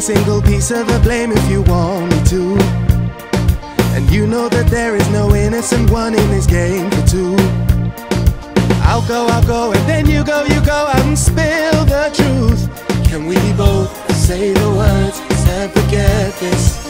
every single piece of the blame if you want me to. And you know that there is no innocent one in this game for two. I'll go, and then you go out and spill the truth. Can we both say the words and forget this?